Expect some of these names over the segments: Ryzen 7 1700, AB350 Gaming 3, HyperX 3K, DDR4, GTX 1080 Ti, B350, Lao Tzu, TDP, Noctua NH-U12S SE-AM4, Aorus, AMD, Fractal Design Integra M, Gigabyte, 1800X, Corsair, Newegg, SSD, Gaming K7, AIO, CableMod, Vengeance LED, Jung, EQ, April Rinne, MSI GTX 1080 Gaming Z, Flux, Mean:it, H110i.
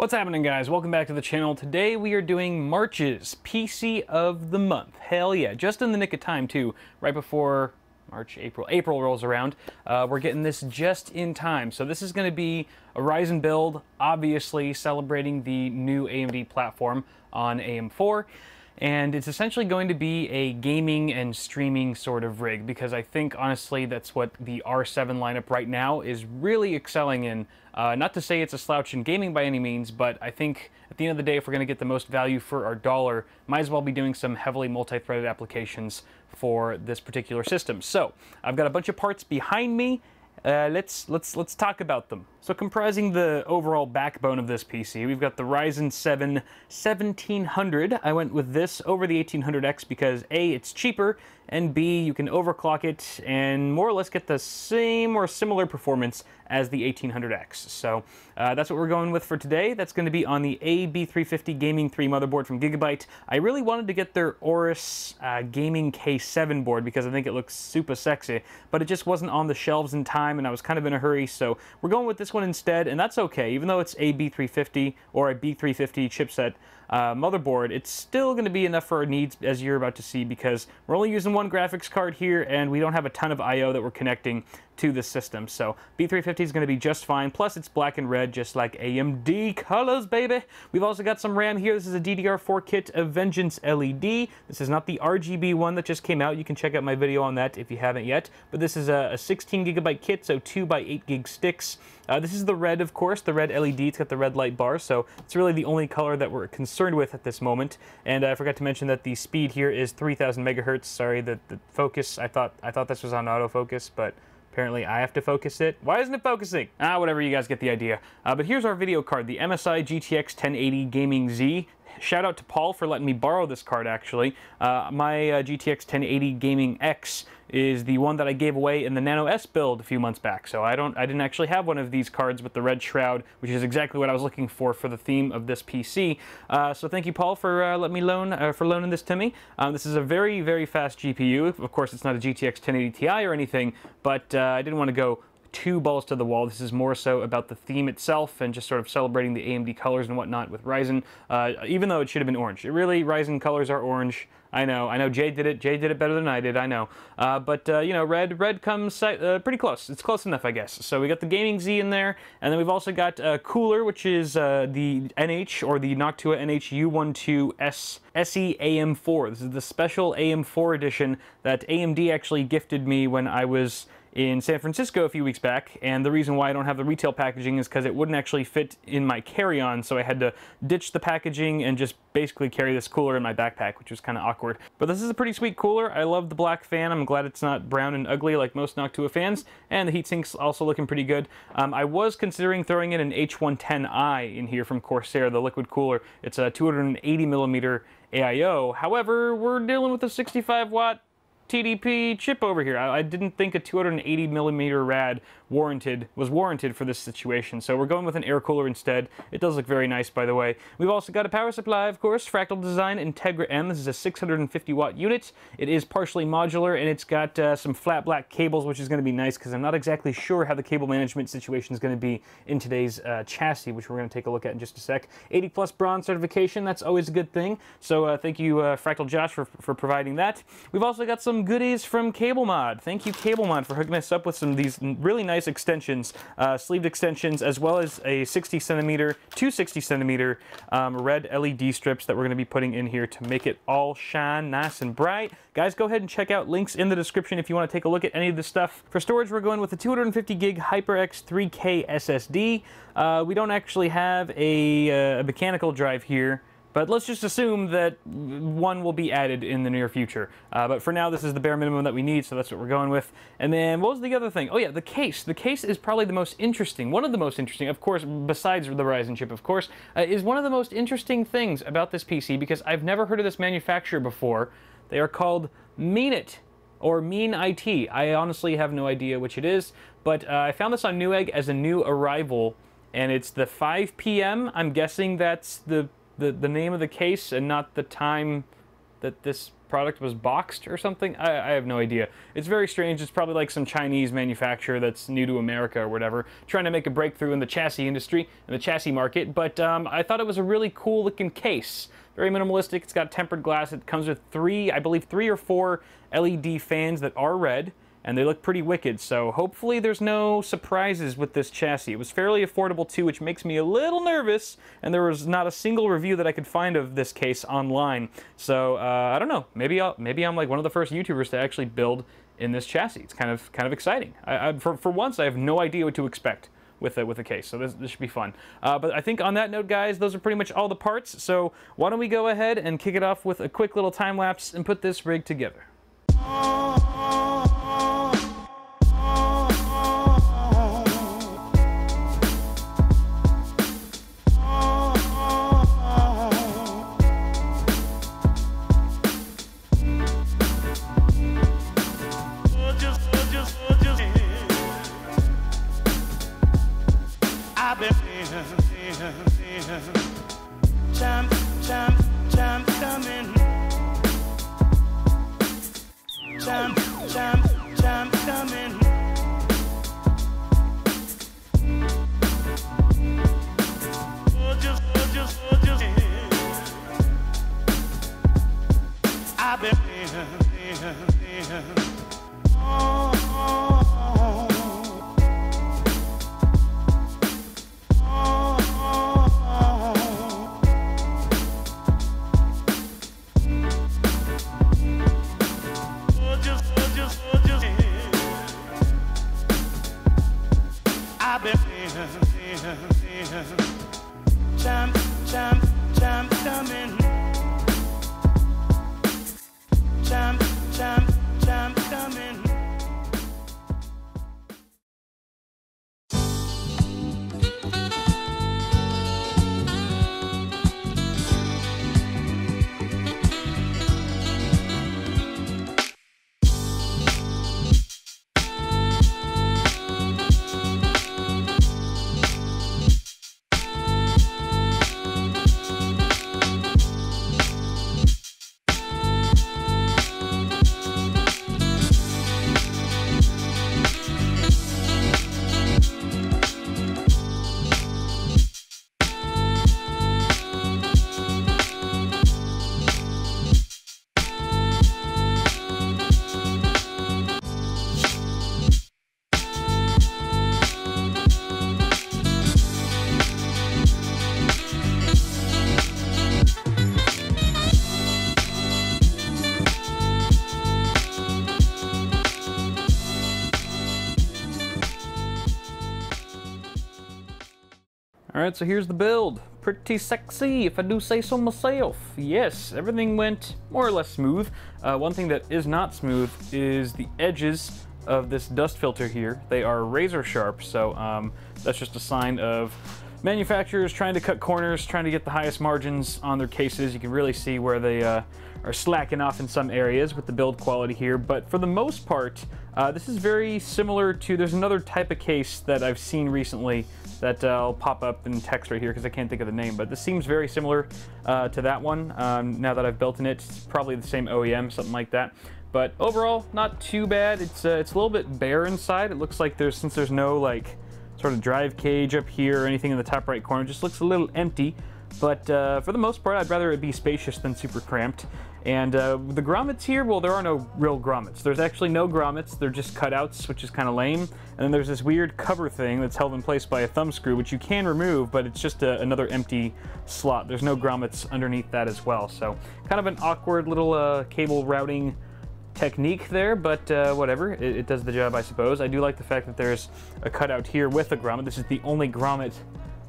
What's happening, guys? Welcome back to the channel. Today we are doing March's PC of the month. Hell yeah, just in the nick of time too, right before March, April rolls around. We're getting this just in time. So this is gonna be a Ryzen build, obviously celebrating the new AMD platform on AM4. And it's essentially going to be a gaming and streaming sort of rig, because I think, honestly, that's what the R7 lineup right now is really excelling in. Not to say it's a slouch in gaming by any means, but I think at the end of the day, if we're going to get the most value for our dollar, might as well be doing some heavily multi-threaded applications for this particular system. So I've got a bunch of parts behind me. Let's talk about them. So comprising the overall backbone of this PC, we've got the Ryzen 7 1700. I went with this over the 1800X because A, it's cheaper, and B, you can overclock it and more or less get the same or similar performance as the 1800X. So that's what we're going with for today. That's going to be on the AB350 Gaming 3 motherboard from Gigabyte. I really wanted to get their Aorus Gaming K7 board because I think it looks super sexy, but it just wasn't on the shelves in time and I was kind of in a hurry, so we're going with this one instead, and that's okay. Even though it's a B350 or a B350 chipset motherboard, it's still going to be enough for our needs, as you're about to see, because we're only using one graphics card here and we don't have a ton of IO that we're connecting to the system. So B350 is going to be just fine, plus it's black and red, just like AMD colors, baby. We've also got some RAM here. This is a DDR4 kit of Vengeance LED. This is not the RGB one that just came out. You can check out my video on that if you haven't yet, but this is a 16 gigabyte kit, so 2x8 gig sticks. This is the red, of course, the red LED. It's got the red light bar, so it's really the only color that we're concerned with at this moment. And I forgot to mention that the speed here is 3,000 megahertz. Sorry, the focus, I thought this was on autofocus, but apparently I have to focus it. Why isn't it focusing? Ah, whatever, you guys get the idea. But here's our video card, the MSI GTX 1080 Gaming Z. Shout out to Paul for letting me borrow this card, actually. My GTX 1080 Gaming X is the one that I gave away in the Nano S build a few months back, so I didn't actually have one of these cards with the red shroud, which is exactly what I was looking for the theme of this PC. So thank you, Paul, for loaning this to me. This is a very, very fast GPU. Of course, it's not a GTX 1080 Ti or anything, but I didn't want to go two balls to the wall. This is more so about the theme itself and just sort of celebrating the AMD colors and whatnot with Ryzen, even though it should have been orange. It really, Ryzen colors are orange. I know, Jay did it. Jay did it better than I did, I know. You know, red comes pretty close. It's close enough, I guess. So we got the Gaming Z in there, and then we've also got a cooler, which is the NH, or the Noctua NH-U12S SE-AM4. This is the special AM4 edition that AMD actually gifted me when I was in San Francisco a few weeks back, and the reason why I don't have the retail packaging is because it wouldn't actually fit in my carry-on, so I had to ditch the packaging and just basically carry this cooler in my backpack, which was kind of awkward. But this is a pretty sweet cooler. I love the black fan. I'm glad it's not brown and ugly like most Noctua fans, and the heatsink's also looking pretty good. I was considering throwing in an H110i in here from Corsair, the liquid cooler. It's a 280mm AIO. However, we're dealing with a 65-watt TDP chip over here. I didn't think a 280mm rad was warranted for this situation, so we're going with an air cooler instead. It does look very nice, by the way. We've also got a power supply, of course, Fractal Design Integra M. This is a 650-watt unit. It is partially modular, and it's got some flat black cables, which is going to be nice because I'm not exactly sure how the cable management situation is going to be in today's chassis, which we're going to take a look at in just a sec. 80+ bronze certification, that's always a good thing, so thank you, Fractal Josh, for providing that. We've also got some goodies from CableMod. Thank you, CableMod, for hooking us up with some of these really nice extensions, sleeved extensions, as well as a 60 centimeter, 2 60 centimeter red LED strips that we're going to be putting in here to make it all shine nice and bright. Guys, go ahead and check out links in the description if you want to take a look at any of this stuff. For storage, we're going with a 250 gig HyperX 3K SSD. We don't actually have a mechanical drive here, but let's just assume that one will be added in the near future. But for now, this is the bare minimum that we need, so that's what we're going with. And then what was the other thing? Oh yeah, the case. The case is probably the most interesting, one of the most interesting, of course, besides the Ryzen chip, of course, is one of the most interesting things about this PC, because I've never heard of this manufacturer before. They are called Mean:it, or Mean:it. I honestly have no idea which it is, but I found this on Newegg as a new arrival, and it's the 5 p.m. I'm guessing that's the name of the case and not the time that this product was boxed or something. I have no idea. It's very strange. It's probably like some Chinese manufacturer that's new to America or whatever, trying to make a breakthrough in the chassis industry and the chassis market. But I thought it was a really cool looking case. Very minimalistic. It's got tempered glass. It comes with three or four LED fans that are red, and they look pretty wicked. So hopefully there's no surprises with this chassis. It was fairly affordable too, which makes me a little nervous, and there was not a single review that I could find of this case online. So I don't know, maybe I'm like one of the first YouTubers to actually build in this chassis. It's kind of exciting. For once, I have no idea what to expect with a case, so this should be fun. But I think on that note, guys, those are pretty much all the parts, so why don't we go ahead and kick it off with a quick little time lapse and put this rig together. Alright, so here's the build. Pretty sexy, if I do say so myself. Yes, everything went more or less smooth. One thing that is not smooth is the edges of this dust filter here. They are razor sharp, so that's just a sign of manufacturers trying to cut corners, trying to get the highest margins on their cases. You can really see where they are slacking off in some areas with the build quality here, but for the most part, this is very similar to, there's another type of case that I've seen recently that I'll pop up in text right here because I can't think of the name, but this seems very similar to that one. Now that I've built in it, it's probably the same OEM, something like that. But overall, not too bad. It's a little bit bare inside. It looks like since there's no like sort of drive cage up here or anything in the top right corner, it just looks a little empty. But for the most part, I'd rather it be spacious than super cramped. And the grommets here, well, there are no real grommets. There's actually no grommets, they're just cutouts, which is kind of lame. And then there's this weird cover thing that's held in place by a thumb screw, which you can remove, but it's just another empty slot. There's no grommets underneath that as well. So kind of an awkward little cable routing technique there, but whatever, it does the job, I suppose. I do like the fact that there's a cutout here with a grommet. This is the only grommet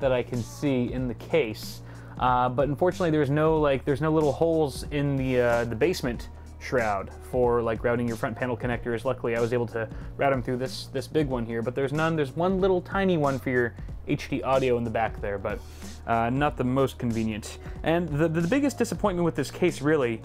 that I can see in the case. But unfortunately, there's no little holes in the basement shroud for like routing your front panel connectors. Luckily, I was able to route them through this big one here, but there's none. There's one little tiny one for your HD audio in the back there, but not the most convenient. And the biggest disappointment with this case, really,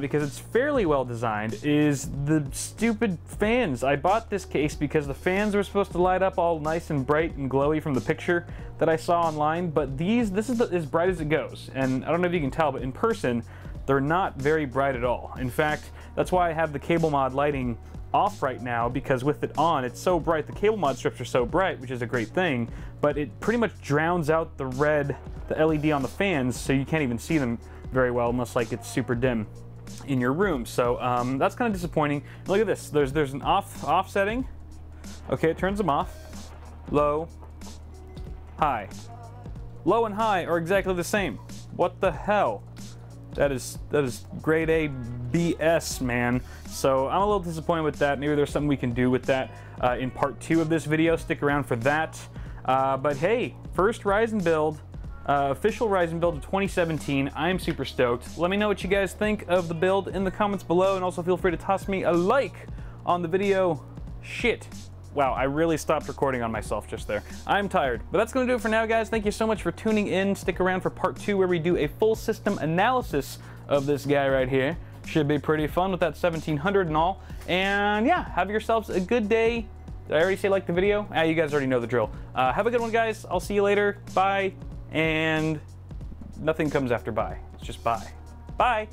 because it's fairly well designed, is the stupid fans. I bought this case because the fans were supposed to light up all nice and bright and glowy from the picture that I saw online, but this is as bright as it goes. And I don't know if you can tell, but in person, They're not very bright at all. In fact, that's why I have the CableMod lighting off right now, because with it on, it's so bright. The CableMod strips are so bright, which is a great thing, but it pretty much drowns out the red, the LED on the fans, so you can't even see them very well unless like it's super dim in your room. So that's kind of disappointing. Look at this, there's an off setting. Okay, it turns them off. Low, high. Low and high are exactly the same. What the hell? That is grade A BS, man. So I'm a little disappointed with that. Maybe there's something we can do with that in part 2 of this video. Stick around for that. But hey, first Ryzen build, official Ryzen build of 2017. I'm super stoked. Let me know what you guys think of the build in the comments below, and also feel free to toss me a like on the video. Shit. Wow, I really stopped recording on myself just there. I'm tired, but that's gonna do it for now, guys. Thank you so much for tuning in. Stick around for part 2, where we do a full system analysis of this guy right here. Should be pretty fun with that 1700 and all. And yeah, have yourselves a good day. Did I already say like the video? Ah, you guys already know the drill. Have a good one, guys. I'll see you later. Bye. And nothing comes after bye. It's just bye. Bye.